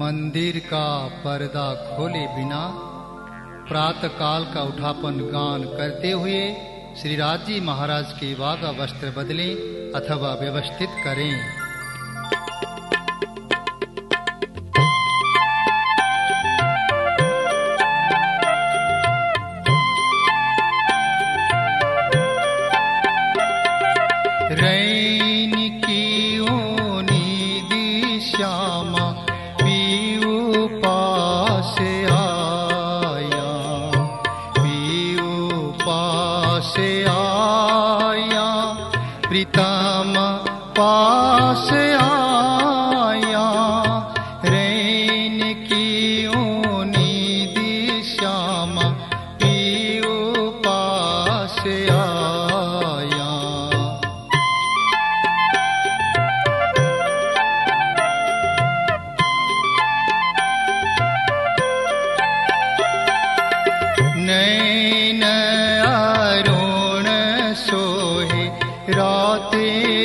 मंदिर का पर्दा खोले बिना प्रातः काल का उठापन गान करते हुए श्री राजी महाराज के वागा वस्त्र बदलें अथवा व्यवस्थित करें।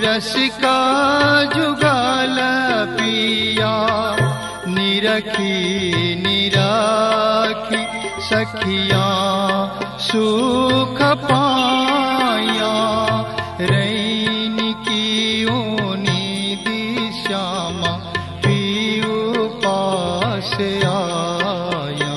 रसिका जुगाल पिया निरखी सखिया सुख पाया। रैनिकी उनिदी श्यामा पिउ पासे आया।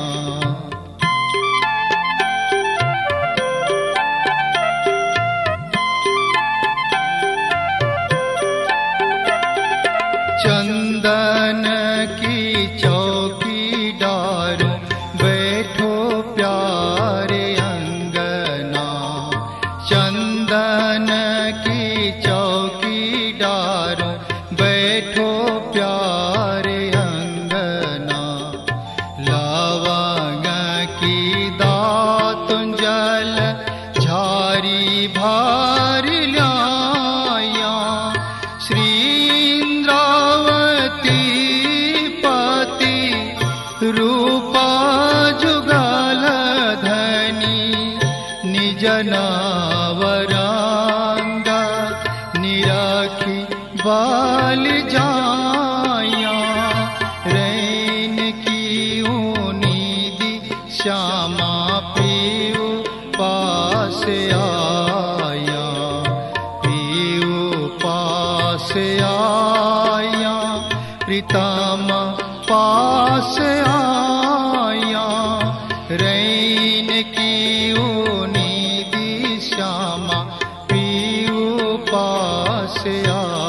रैनिकी उनिदी श्यामा पिउ पासे आया।